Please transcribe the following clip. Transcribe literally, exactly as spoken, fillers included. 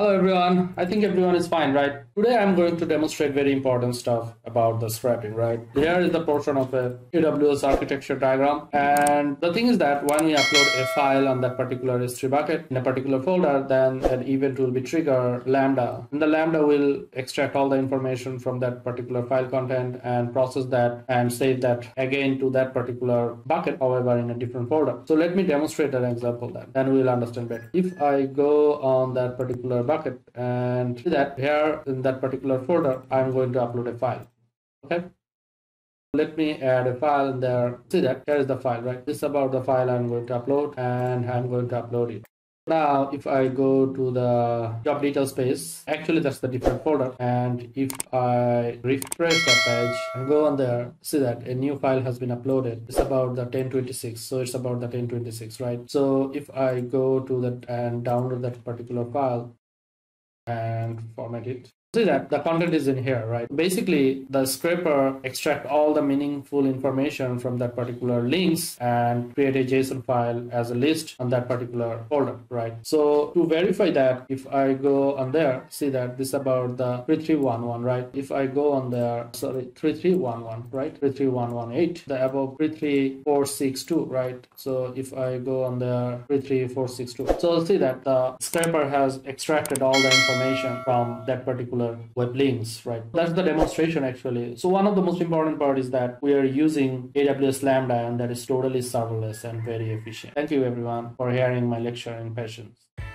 Hello everyone, I think everyone is fine, right? Today I'm going to demonstrate very important stuff about the scrapping, right? Here is the portion of a A W S architecture diagram. And the thing is that when we upload a file on that particular S three bucket in a particular folder, then an event will be triggered, Lambda. And the Lambda will extract all the information from that particular file content and process that and save that again to that particular bucket, however, in a different folder. So let me demonstrate an example then, and we'll understand better. If I go on that particular bucket and see that here in that particular folder I'm going to upload a file. Okay, let me add a file in there. See that here is the file, right? This is about the file I'm going to upload, and I'm going to upload it. Now if I go to the job detail space, actually that's the different folder, and if I refresh the page and go on there, see that a new file has been uploaded. It's about the ten twenty-six, so it's about the ten twenty-six, right? So if I go to that and download that particular file and format it, see that the content is in here, right? Basically the scraper extract all the meaningful information from that particular links and create a JSON file as a list on that particular folder, right? So to verify that, if I go on there, see that this is about the three three one one, right? If I go on there, sorry, three three one one, right? three three one one eight, the above three three four six two, right? So if I go on there, three three four six two, so see that the scraper has extracted all the information from that particular web links, right? That's the demonstration actually. So one of the most important part is that we are using A W S Lambda, and that is totally serverless and very efficient. Thank you everyone for hearing my lecture in patience.